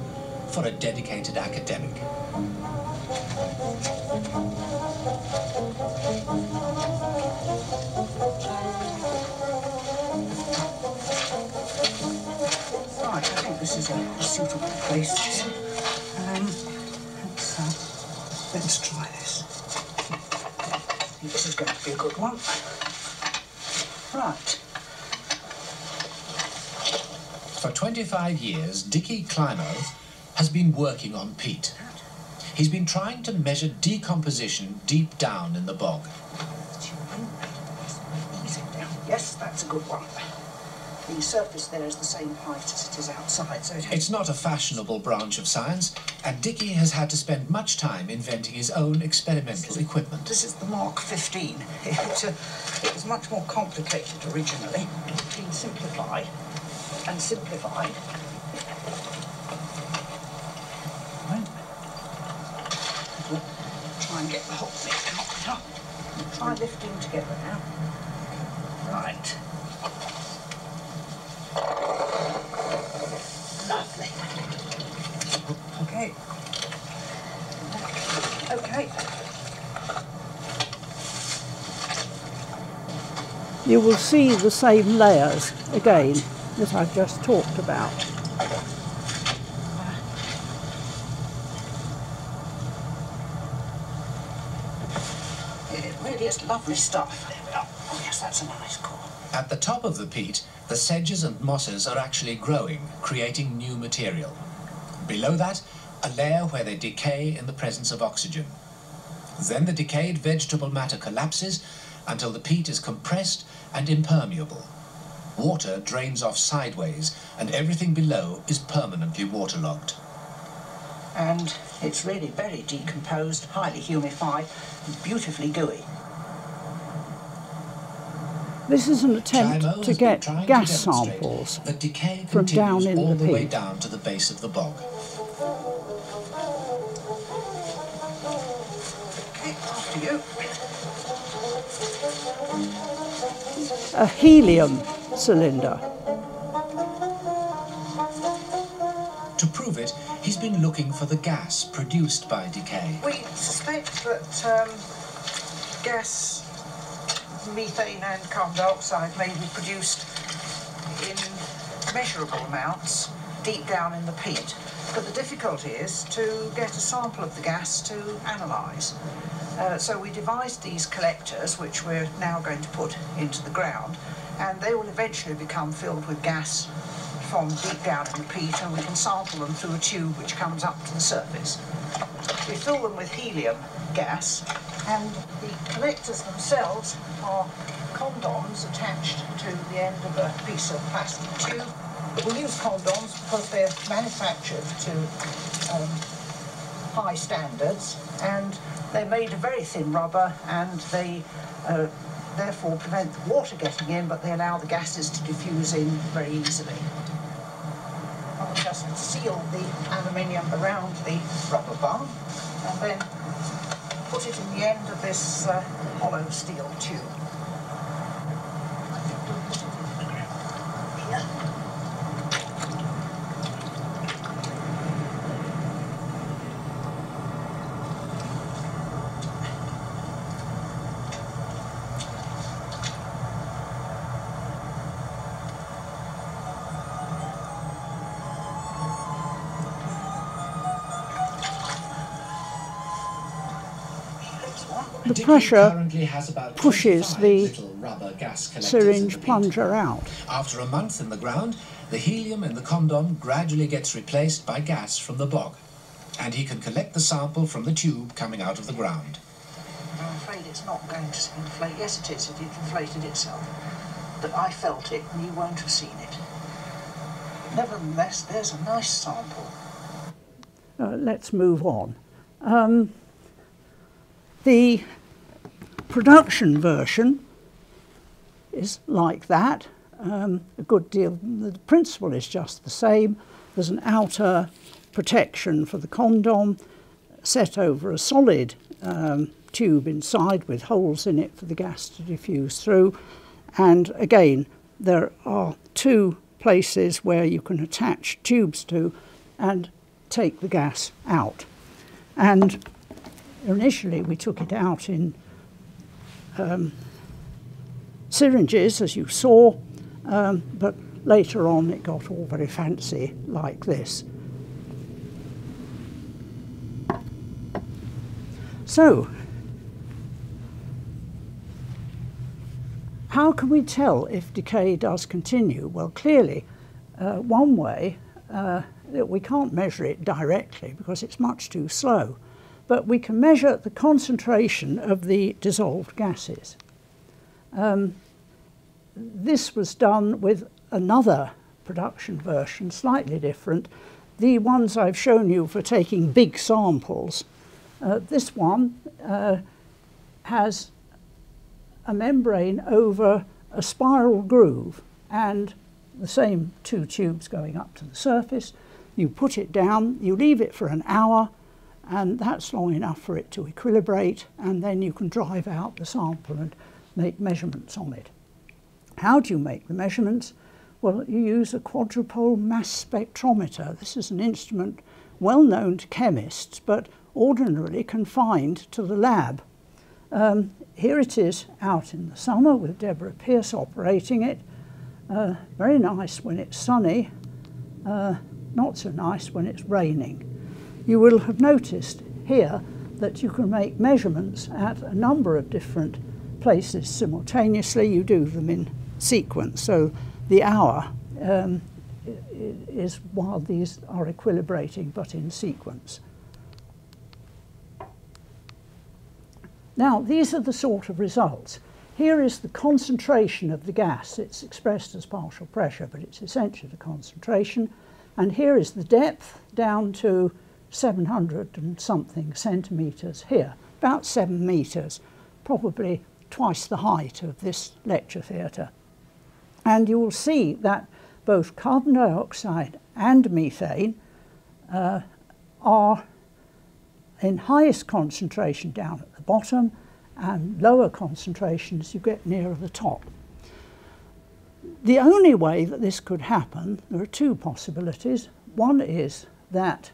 for a dedicated academic. This is a suitable place. Um, let's, uh, let's try this. This is going to be a good one. Right. For twenty-five years, Dicky Clymo has been working on peat. He's been trying to measure decomposition deep down in the bog. Yes, that's a good one. The surface there is the same height as it is outside. So it it's not a fashionable branch of science, and Dicky has had to spend much time inventing his own experimental this equipment. This is the Mark fifteen. It, uh, it was much more complicated originally. It's been simplified and simplified. We'll try and get the whole thing out. We'll try lifting together now. Right. Okay. Okay. You will see the same layers again that I've just talked about. It really is lovely stuff. There we are. Oh yes, that's a nice core. At the top of the peat, the sedges and mosses are actually growing, creating new material. Below that, a layer where they decay in the presence of oxygen. Then the decayed vegetable matter collapses until the peat is compressed and impermeable. Water drains off sideways and everything below is permanently waterlogged. And it's really very decomposed, highly humified, and beautifully gooey. This is an attempt to get gas samples from down in the peat, way down to the base of the bog. Okay, after you. A helium cylinder. To prove it, he's been looking for the gas produced by decay. We suspect that um, gas, methane and carbon dioxide may be produced in measurable amounts deep down in the peat, but the difficulty is to get a sample of the gas to analyse. Uh, so we devised these collectors, which we're now going to put into the ground, and they will eventually become filled with gas from deep down in the peat, and we can sample them through a tube which comes up to the surface. We fill them with helium gas, and the collectors themselves are condoms attached to the end of a piece of plastic tube. We use condoms because they're manufactured to um, high standards, and they're made of very thin rubber, and they uh, therefore prevent the water getting in, but they allow the gases to diffuse in very easily. I'll just seal the aluminium around the rubber bung, and then put it in the end of this uh, hollow steel tube. The pressure pushes the syringe plunger out. After a month in the ground, the helium in the condom gradually gets replaced by gas from the bog, and he can collect the sample from the tube coming out of the ground. I'm afraid it's not going to inflate. Yes, it is. It inflated itself. But I felt it, and you won't have seen it. Nevertheless, there's a nice sample. Uh, let's move on. Um, the production version is like that, um, a good deal. The principle is just the same. There's an outer protection for the condom set over a solid um, tube inside with holes in it for the gas to diffuse through. And again, there are two places where you can attach tubes to and take the gas out. And initially we took it out in Um, syringes, as you saw, um, but later on it got all very fancy like this. So, how can we tell if decay does continue? Well, clearly, uh, one way uh, that we can't measure it directly because it's much too slow, but we can measure the concentration of the dissolved gases. Um, this was done with another production version, slightly different. The ones I've shown you for taking big samples. Uh, this one uh, has a membrane over a spiral groove and the same two tubes going up to the surface. You put it down, you leave it for an hour, and that's long enough for it to equilibrate, and then you can drive out the sample and make measurements on it. How do you make the measurements? Well, you use a quadrupole mass spectrometer. This is an instrument well known to chemists, but ordinarily confined to the lab. Um, here it is out in the summer with Deborah Pierce operating it. Uh, very nice when it's sunny, uh, not so nice when it's raining. You will have noticed here that you can make measurements at a number of different places simultaneously. You do them in sequence, so the hour um, is while these are equilibrating but in sequence. Now, these are the sort of results. Here is the concentration of the gas. It's expressed as partial pressure, but it's essentially the concentration. And here is the depth down to seven hundred and something centimetres here, about seven metres, probably twice the height of this lecture theatre. And you will see that both carbon dioxide and methane uh, are in highest concentration down at the bottom, and lower concentrations you get nearer the top. The only way that this could happen, there are two possibilities. One is that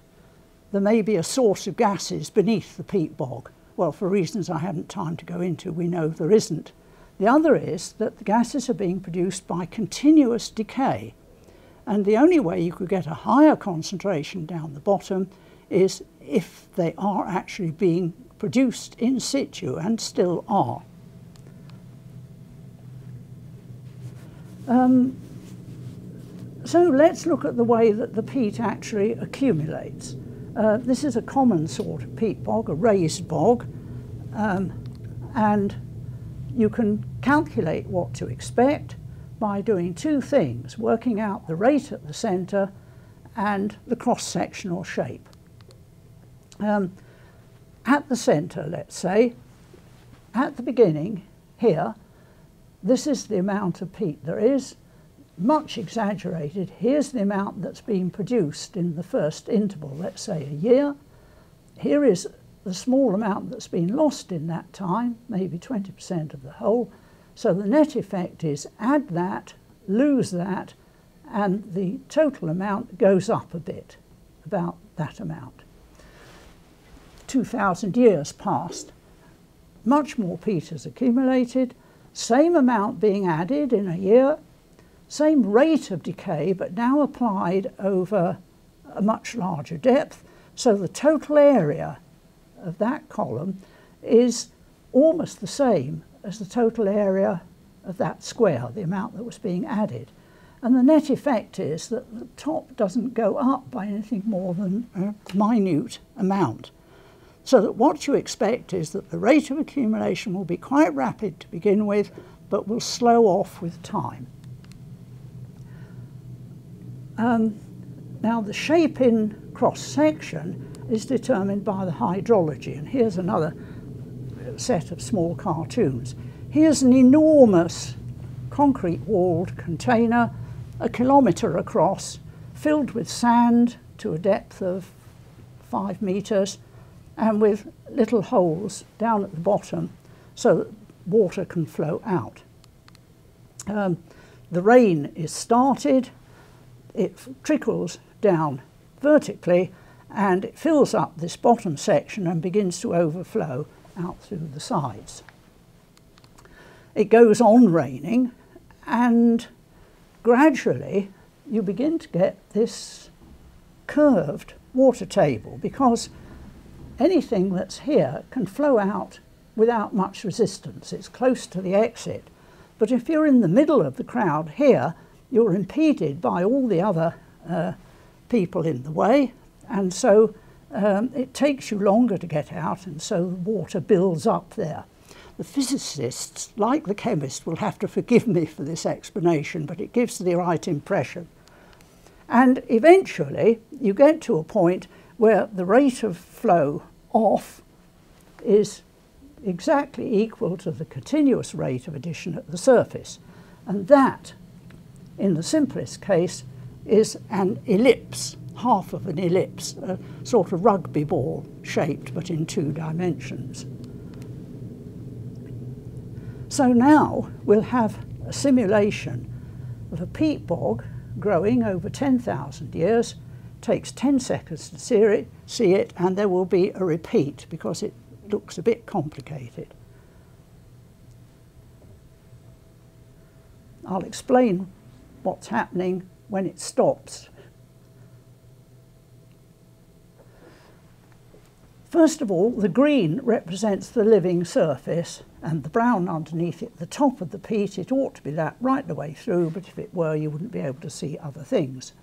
there may be a source of gases beneath the peat bog. Well, for reasons I haven't time to go into, we know there isn't. The other is that the gases are being produced by continuous decay. And the only way you could get a higher concentration down the bottom is if they are actually being produced in situ, and still are. Um, so let's look at the way that the peat actually accumulates. Uh, this is a common sort of peat bog, a raised bog, um, and you can calculate what to expect by doing two things, working out the rate at the centre and the cross-sectional shape. Um, at the centre, let's say, at the beginning here, this is the amount of peat there is, much exaggerated. Here's the amount that's been produced in the first interval, let's say a year. Here is the small amount that's been lost in that time, maybe twenty percent of the whole. So the net effect is add that, lose that, and the total amount goes up a bit, about that amount. two thousand years passed, much more peat has accumulated, same amount being added in a year, same rate of decay, but now applied over a much larger depth. So the total area of that column is almost the same as the total area of that square, the amount that was being added. And the net effect is that the top doesn't go up by anything more than a minute amount. So that what you expect is that the rate of accumulation will be quite rapid to begin with, but will slow off with time. Um, now the shape in cross-section is determined by the hydrology, and here's another set of small cartoons. Here's an enormous concrete-walled container, a kilometre across, filled with sand to a depth of five metres, and with little holes down at the bottom so that water can flow out. Um, the rain is started, it trickles down vertically, and it fills up this bottom section and begins to overflow out through the sides. It goes on raining, and gradually you begin to get this curved water table, because anything that's here can flow out without much resistance. It's close to the exit. But if you're in the middle of the crowd here, you're impeded by all the other uh, people in the way, and so um, it takes you longer to get out, and so the water builds up there. The physicists, like the chemists, will have to forgive me for this explanation, but it gives the right impression. And eventually you get to a point where the rate of flow off is exactly equal to the continuous rate of addition at the surface. And that, in the simplest case, is an ellipse, half of an ellipse, a sort of rugby ball shaped but in two dimensions. So now we'll have a simulation of a peat bog growing over ten thousand years. Takes ten seconds to see it, and there will be a repeat because it looks a bit complicated. I'll explain what's happening when it stops. First of all, the green represents the living surface, and the brown underneath it, the top of the peat. It ought to be that right the way through, but if it were, you wouldn't be able to see other things.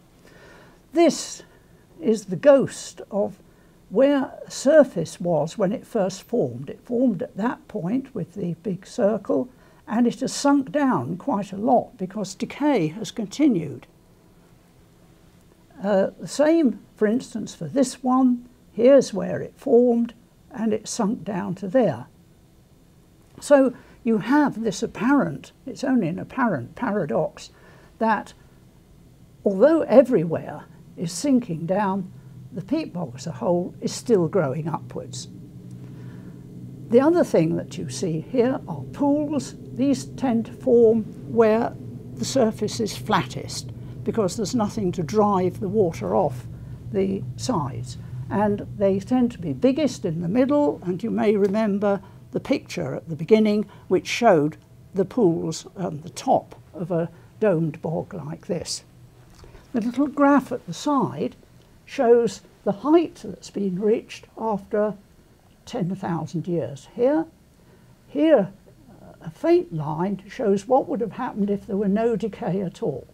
This is the ghost of where surface was when it first formed. It formed at that point with the big circle, and it has sunk down quite a lot because decay has continued. Uh, the same, for instance, for this one. Here's where it formed, and it sunk down to there. So you have this apparent, it's only an apparent paradox, that although everywhere is sinking down, the peat bog as a whole is still growing upwards. The other thing that you see here are pools. These tend to form where the surface is flattest because there's nothing to drive the water off the sides. And they tend to be biggest in the middle, and you may remember the picture at the beginning which showed the pools on the top of a domed bog like this. The little graph at the side shows the height that's been reached after ten thousand years here. Here, a faint line shows what would have happened if there were no decay at all.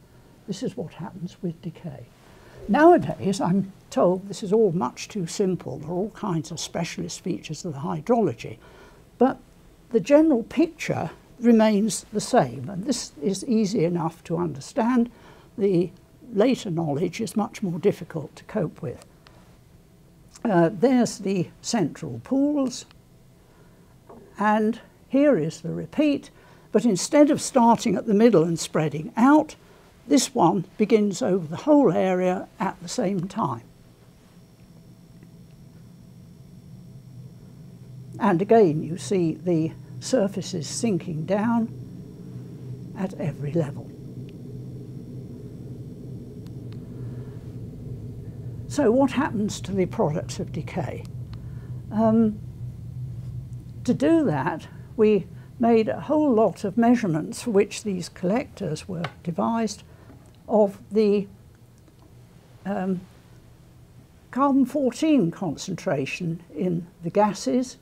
This is what happens with decay. Nowadays, I'm told this is all much too simple. There are all kinds of specialist features of the hydrology, but the general picture remains the same, and this is easy enough to understand. The later knowledge is much more difficult to cope with. Uh, there's the central pools, and here is the repeat, but instead of starting at the middle and spreading out, this one begins over the whole area at the same time. And again, you see the surfaces sinking down at every level. So what happens to the products of decay? Um, to do that, we made a whole lot of measurements for which these collectors were devised of the um, carbon fourteen concentration in the gases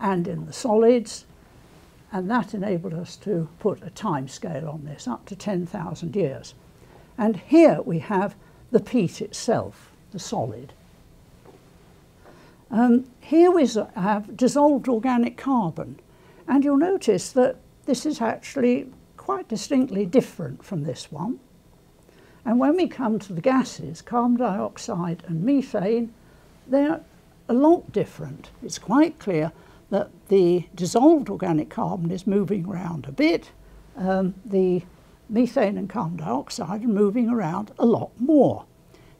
and in the solids, and that enabled us to put a time scale on this, up to ten thousand years. And here we have the peat itself, the solid. Um, here we have dissolved organic carbon, and you'll notice that this is actually quite distinctly different from this one. And when we come to the gases, carbon dioxide and methane, they're a lot different. It's quite clear that the dissolved organic carbon is moving around a bit. Um, the methane and carbon dioxide are moving around a lot more.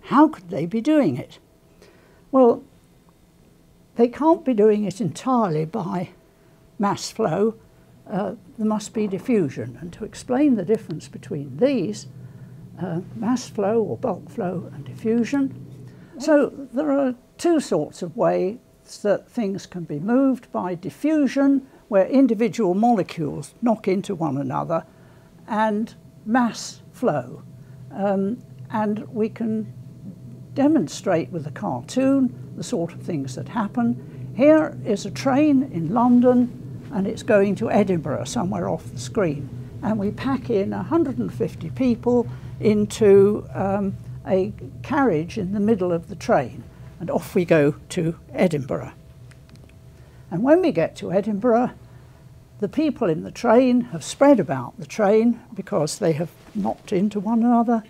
How could they be doing it? Well, they can't be doing it entirely by mass flow. Uh, there must be diffusion. And to explain the difference between these, uh, mass flow or bulk flow and diffusion. So there are two sorts of ways that things can be moved: by diffusion, where individual molecules knock into one another, and mass flow. Um, and we can demonstrate with a cartoon the sort of things that happen. Here is a train in London, and it's going to Edinburgh, somewhere off the screen. And we pack in one hundred fifty people into um, a carriage in the middle of the train, and off we go to Edinburgh. And when we get to Edinburgh, the people in the train have spread about the train because they have knocked into one another,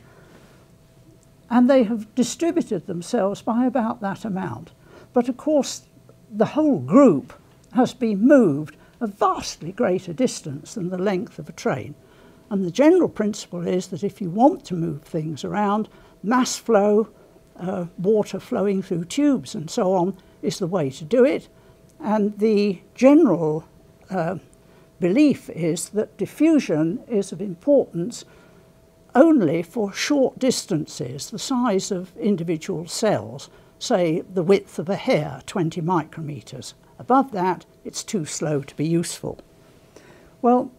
and they have distributed themselves by about that amount. But of course, the whole group has been moved a vastly greater distance than the length of a train. And the general principle is that if you want to move things around, mass flow, uh, water flowing through tubes and so on, is the way to do it. And the general uh, belief is that diffusion is of importance only for short distances, the size of individual cells, say the width of a hair, twenty micrometers. Above that, it's too slow to be useful. Well,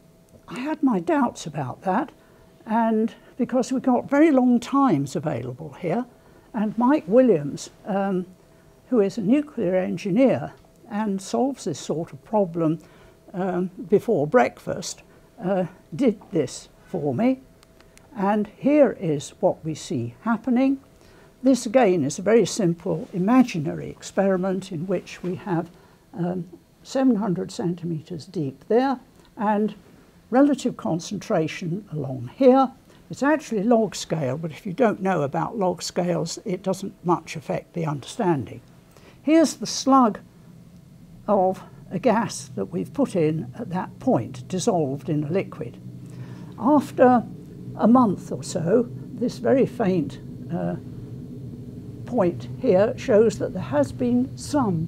I had my doubts about that, and because we've got very long times available here, and Mike Williams, um, who is a nuclear engineer and solves this sort of problem um, before breakfast, uh, did this for me. And here is what we see happening. This again is a very simple imaginary experiment in which we have um, seven hundred centimetres deep there and relative concentration along here. It's actually log scale, but if you don't know about log scales, it doesn't much affect the understanding. Here's the slug of a gas that we've put in at that point, dissolved in a liquid. After a month or so, this very faint uh, point here shows that there has been some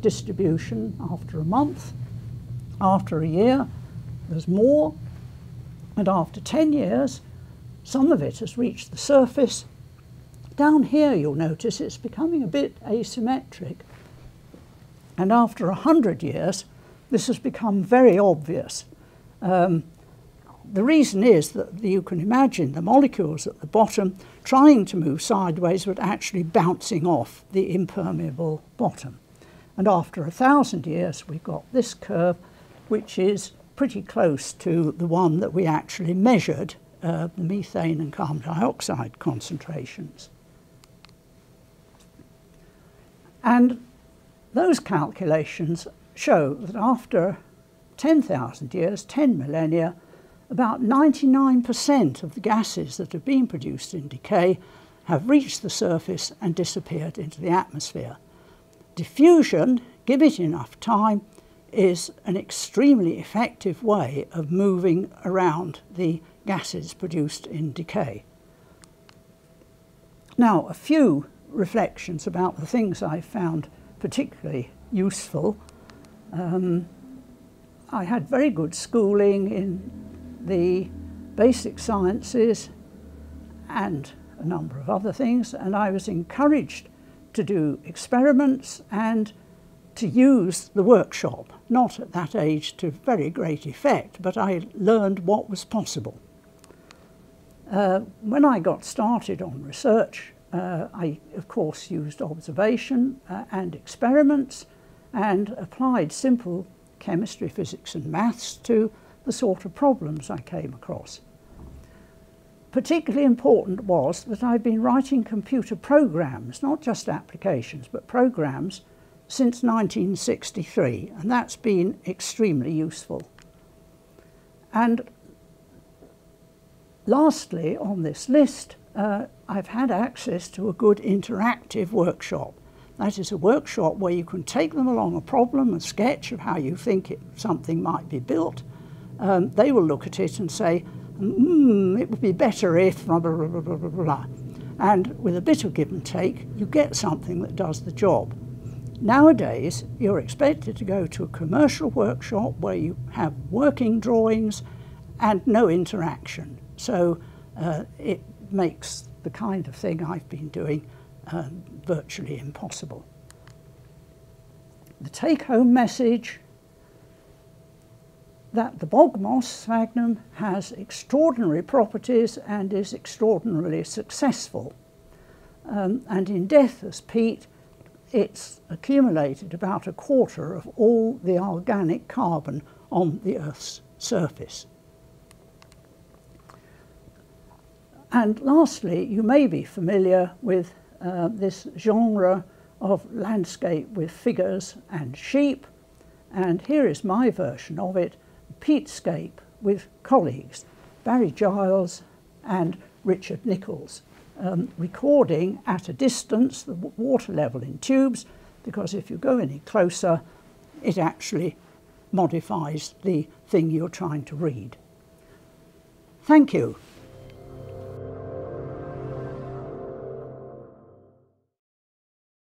distribution after a month. After a year, there's more. And after ten years, some of it has reached the surface. Down here, you'll notice it's becoming a bit asymmetric. And after one hundred years, this has become very obvious. Um, the reason is that you can imagine the molecules at the bottom trying to move sideways but actually bouncing off the impermeable bottom. And after one thousand years, we've got this curve, which is pretty close to the one that we actually measured, uh, the methane and carbon dioxide concentrations. And those calculations show that after ten thousand years, ten millennia, about ninety-nine percent of the gases that have been produced in decay have reached the surface and disappeared into the atmosphere. Diffusion, give it enough time, is an extremely effective way of moving around the gases produced in decay. Now, a few reflections about the things I found particularly useful. Um, I had very good schooling in the basic sciences and a number of other things, and I was encouraged to do experiments and to use the workshop, not at that age to very great effect, but I learned what was possible. Uh, when I got started on research, Uh, I, of course, used observation uh, and experiments and applied simple chemistry, physics and maths to the sort of problems I came across. Particularly important was that I've been writing computer programs, not just applications, but programs since nineteen sixty-three, and that's been extremely useful. And lastly, on this list, Uh, I've had access to a good interactive workshop. That is a workshop where you can take them along a problem, a sketch of how you think it, something might be built. Um, they will look at it and say, mm, it would be better if blah, blah, blah, blah, blah, blah. And with a bit of give and take, you get something that does the job. Nowadays, you're expected to go to a commercial workshop where you have working drawings and no interaction. So uh, it makes the kind of thing I've been doing um, virtually impossible. The take-home message that the bog moss sphagnum has extraordinary properties and is extraordinarily successful. Um, and in death as peat, it's accumulated about a quarter of all the organic carbon on the Earth's surface. And lastly, you may be familiar with uh, this genre of landscape with figures and sheep. And here is my version of it, peatscape with colleagues, Barry Giles and Richard Nichols, um, recording at a distance the water level in tubes, because if you go any closer, it actually modifies the thing you're trying to read. Thank you.